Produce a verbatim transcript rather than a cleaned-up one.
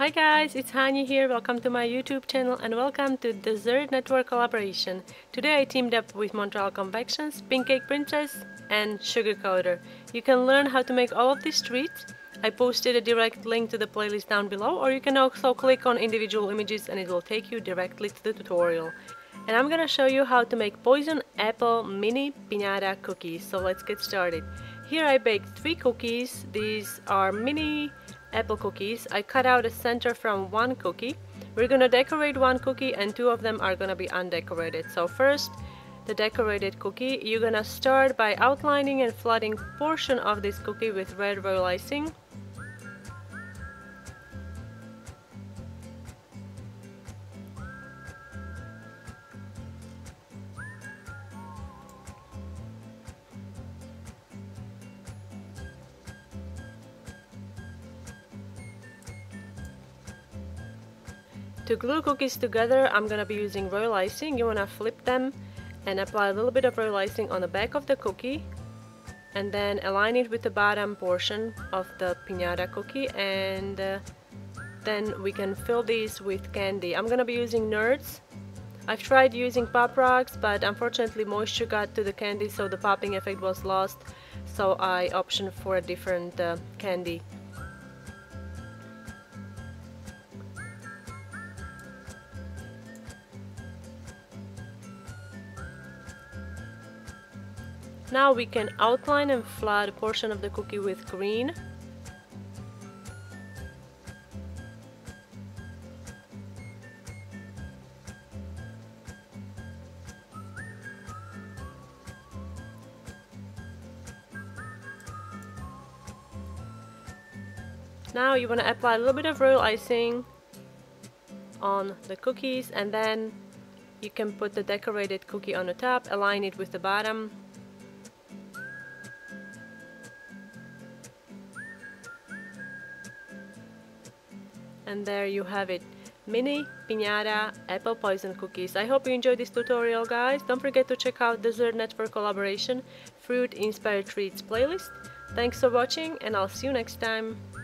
Hi guys, it's Hani here, welcome to my YouTube channel and welcome to Dessert Network Collaboration. Today I teamed up with Montreal Confections, Pink Cake Princess and Sugar Coater. You can learn how to make all of these treats. I posted a direct link to the playlist down below, or you can also click on individual images and it will take you directly to the tutorial. And I'm gonna show you how to make Poison Apple Mini Pinata Cookies, so let's get started. Here I baked three cookies. These are mini apple cookies. I cut out a center from one cookie. We're gonna decorate one cookie and two of them are gonna be undecorated. So first, the decorated cookie. You're gonna start by outlining and flooding portion of this cookie with red royal icing. To glue cookies together, I'm gonna be using royal icing. You wanna flip them and apply a little bit of royal icing on the back of the cookie and then align it with the bottom portion of the piñata cookie, and uh, then we can fill these with candy. I'm gonna be using Nerds. I've tried using Pop Rocks, but unfortunately moisture got to the candy, so the popping effect was lost, so I opted for a different uh, candy. Now we can outline and flood a portion of the cookie with green. Now you want to apply a little bit of royal icing on the cookies and then you can put the decorated cookie on the top, align it with the bottom. And there you have it, mini piñata apple poison cookies. I hope you enjoyed this tutorial, guys. Don't forget to check out Dessert Network Collaboration Fruit Inspired Treats playlist. Thanks for watching and I'll see you next time.